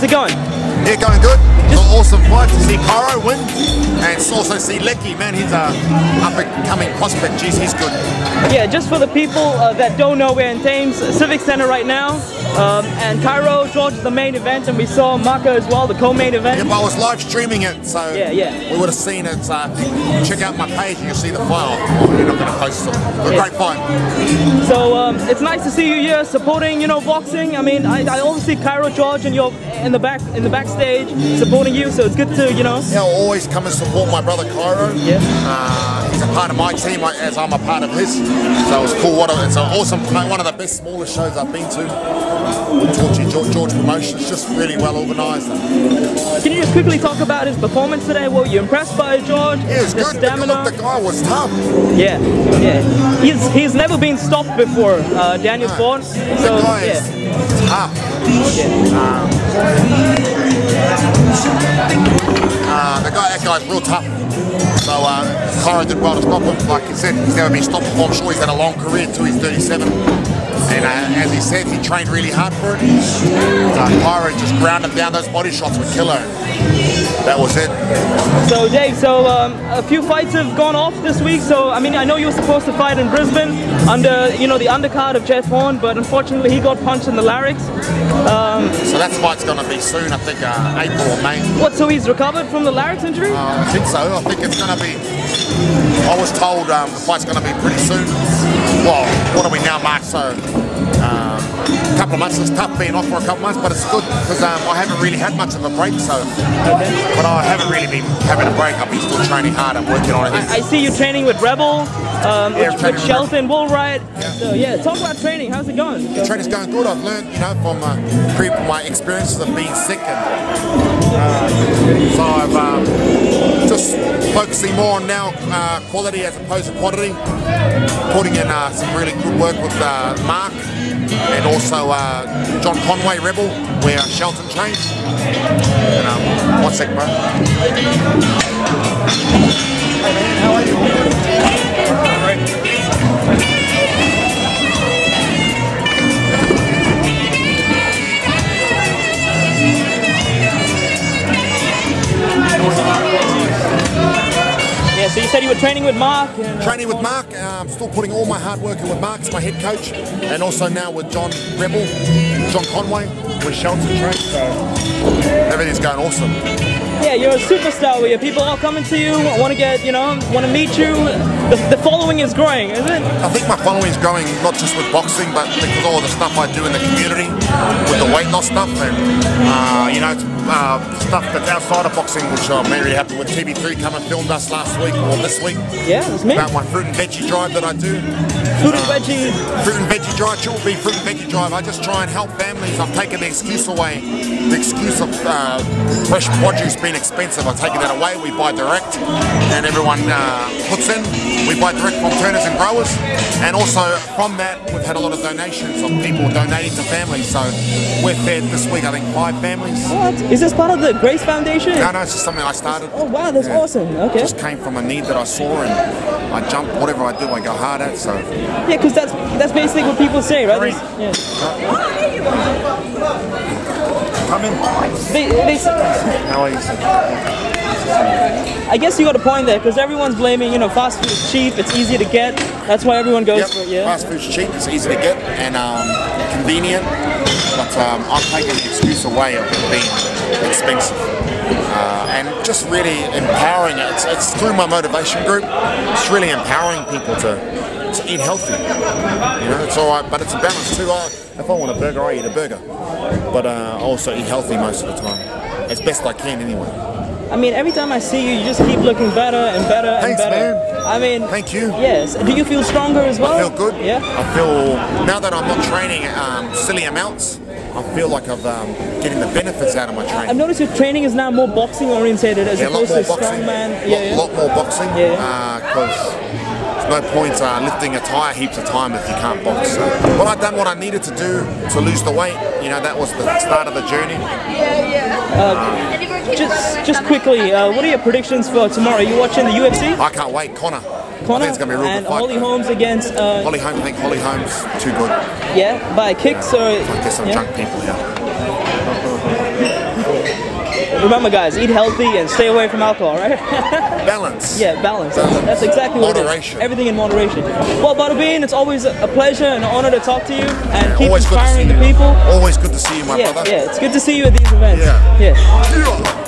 How's it going? Yeah, going good. Just an awesome fight to see Cairo win and also see Leckie. Man, he's an up-and-coming prospect. Geez, he's good. Yeah, just for the people that don't know, we're in Thames Civic Centre right now. And Cairo George is the main event, and we saw Marco as well, the co-main event. Yeah, but I was live streaming it, so we would have seen it. Check out my page and you'll see the file. We're not going to post it. But great fight. So it's nice to see you here supporting, you know, boxing. I mean, I always see Cairo George and you're in the backstage supporting you, so it's good to, you know. Yeah, I'll always come and support my brother Cairo. Yeah. He's a part of my team as I'm a part of his. So it's cool. It's an awesome, one of the best smallest shows I've been to. George Promotions, just really well organised. Can you just quickly talk about his performance today? Were you impressed by George? Yeah, it's good. Stamina? The guy was tough. Yeah, yeah. He's never been stopped before, Daniel Ford. So, the guy is tough. That guy's real tough. So Cairo did well to stop him. Like I said, he's never been stopped before. I'm sure he's had a long career until he's 37. And as he said, he trained really hard for it. Cairo just ground him down. Those body shots were killer. That was it. So Dave, a few fights have gone off this week. So I mean, I know you were supposed to fight in Brisbane under, you know, the undercard of Jeff Horn, but unfortunately he got punched in the larynx. So that fight's going to be soon. I think April or May. What? So he's recovered from the larynx injury? I think so. I think it's going to be. I was told the fight's going to be pretty soon. Well, what are we now, Mark? So. A couple of months, it's tough being off for a couple of months, but it's good because I haven't really had much of a break, so, but I haven't really been having a break. I've been still training hard and working on it. I see you training with Rebel, with Shelton Woolride. Yeah. So yeah, talk about training, how's it going? The training's going good. I've learned, you know, from my experiences of being sick, and so I've just focusing more on now quality as opposed to quantity, putting in some really good work with Mark. And also John Conway, Rebel, where Shelton Trent. And, one sec, bro. Hey man, how are you? Yeah, so you said you were training with Mark. And, training with Mark. I'm still putting all my hard work in with Mark, my head coach, and also now with John Rebel, John Conway, with Shelton Trent. So everything's going awesome. Yeah, you're a superstar. Where people are coming to you, want to get, you know, want to meet you. The following is growing, isn't it? I think my following is growing, not just with boxing, but because all the stuff I do in the community, with the weight loss stuff, and you know. Stuff that's outside of boxing, which I'm very happy with. TB3 come and filmed us last week or this week. Yeah, it was me. About my fruit and veggie drive that I do. Fruit and veggie. Fruit and veggie drive. It will be fruit and veggie drive. I just try and help families. I've taken the excuse away. The excuse of fresh produce being expensive. I've taken that away. We buy direct, and everyone puts in. We buy direct from Turners and Growers, and also from that we've had a lot of donations of people donating to families. So we're fed this week. I think 5 families. What? Is this part of the Grace Foundation? No, no, it's just something I started. Oh wow, that's awesome. Okay. It just came from a need that I saw, and I jump. Whatever I do, I go hard at. So. Yeah, because that's basically what people say, right? Yeah. Come in. How are you? I guess you got a point there, because everyone's blaming, you know, fast food is cheap. It's easy to get. That's why everyone goes for it. Yeah. Fast food's cheap. It's easy to get and convenient. But I'm taking the excuse away of being expensive, and just really empowering it. It's through my motivation group. It's really empowering people to eat healthy. You know, it's all right, but it's a balance too. If I want a burger, I eat a burger, but I also eat healthy most of the time, as best I can anyway. I mean, every time I see you, you just keep looking better and better and better. Thanks, man. I mean, thank you. Yes. Do you feel stronger as well? I feel good. Yeah. I feel now that I'm not training silly amounts. I feel like I'm getting the benefits out of my training. I've noticed your training is now more boxing orientated as opposed to strongman. Yeah, a lot more boxing. Yeah, because there's no point lifting a tire heaps of time if you can't box. So, but I've done what I needed to do to lose the weight. You know, that was the start of the journey. Just quickly, what are your predictions for tomorrow? Are you watching the UFC? I can't wait, Conor. Conor, I think it's gonna be a real good fight. Holly Holmes against Holly Holmes. I think Holly Holmes too good. Yeah, by kicks or I guess some drunk people here. remember guys, eat healthy and stay away from alcohol, right? Balance. Yeah, balance. That's exactly what moderation. It is. Everything in moderation. Well, Butterbean, it's always a pleasure and an honor to talk to you and keep inspiring the people. Always good to see you, my brother. Yeah, it's good to see you at these events. Yeah.